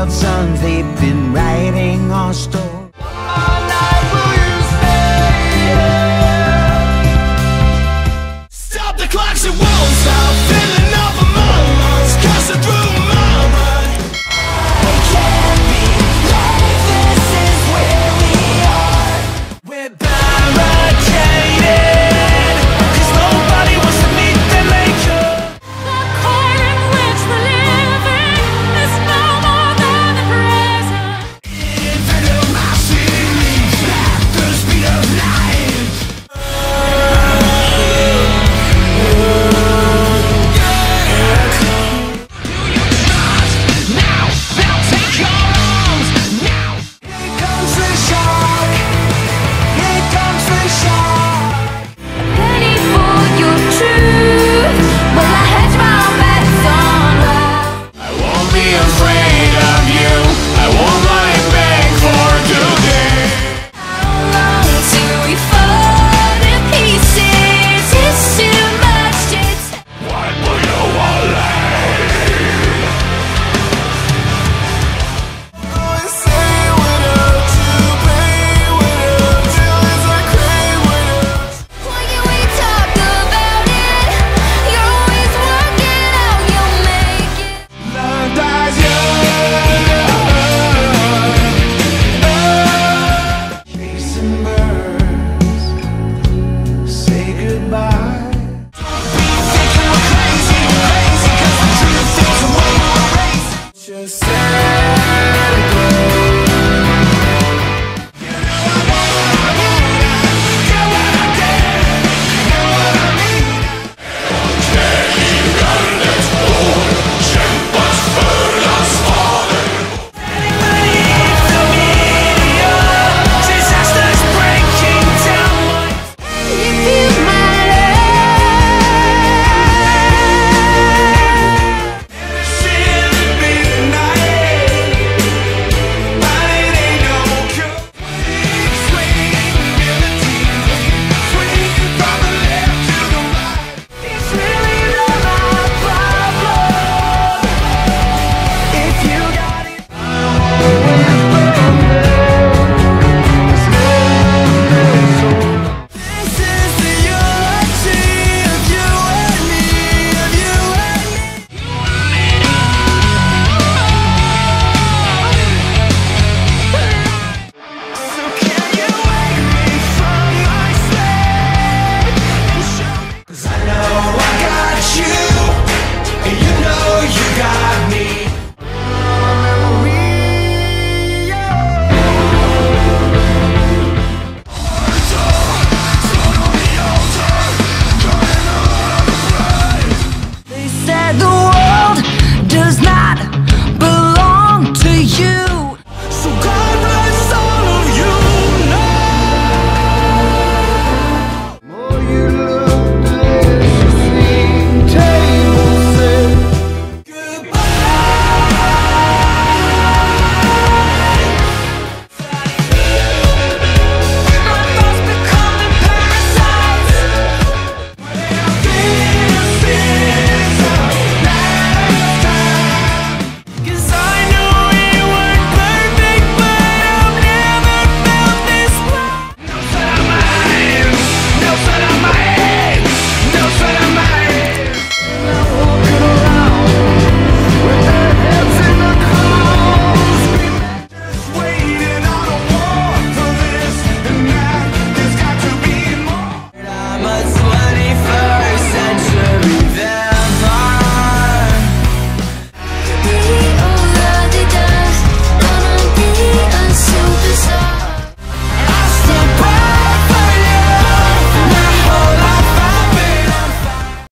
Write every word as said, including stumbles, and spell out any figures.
love songs they've been writing are stolen. Stop the clocks, it won't stop filling up.